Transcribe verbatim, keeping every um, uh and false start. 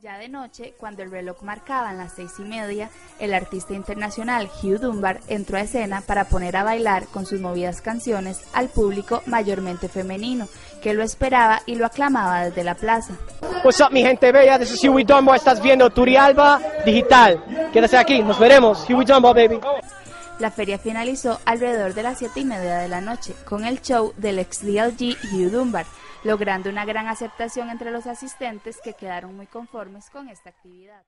Ya de noche, cuando el reloj marcaba las seis y media, el artista internacional Hugh Dunbar entró a escena para poner a bailar con sus movidas canciones al público mayormente femenino, que lo esperaba y lo aclamaba desde la plaza. What's up, mi gente bella, this is Hugh Dunbar, estás viendo Turialba Digital. Quédate aquí, nos veremos, Hugh Dunbar, baby. La feria finalizó alrededor de las siete y media de la noche, con el show del ex D L G Hugh Dunbar, logrando una gran aceptación entre los asistentes que quedaron muy conformes con esta actividad.